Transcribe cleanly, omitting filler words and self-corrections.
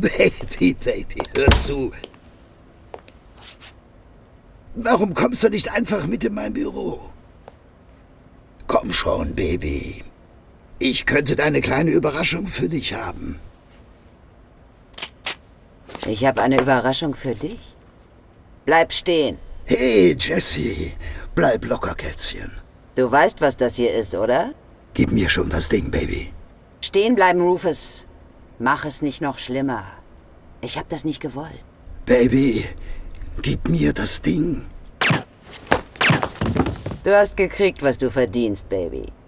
Baby, hör zu. Warum kommst du nicht einfach mit in mein Büro? Komm schon, Baby. Ich könnte deine kleine Überraschung für dich haben. Ich habe eine Überraschung für dich? Bleib stehen. Hey, Jessie. Bleib locker, Kätzchen. Du weißt, was das hier ist, oder? Gib mir schon das Ding, Baby. Stehen bleiben, Rufus. Mach es nicht noch schlimmer. Ich hab das nicht gewollt. Baby, gib mir das Ding. Du hast gekriegt, was du verdienst, Baby.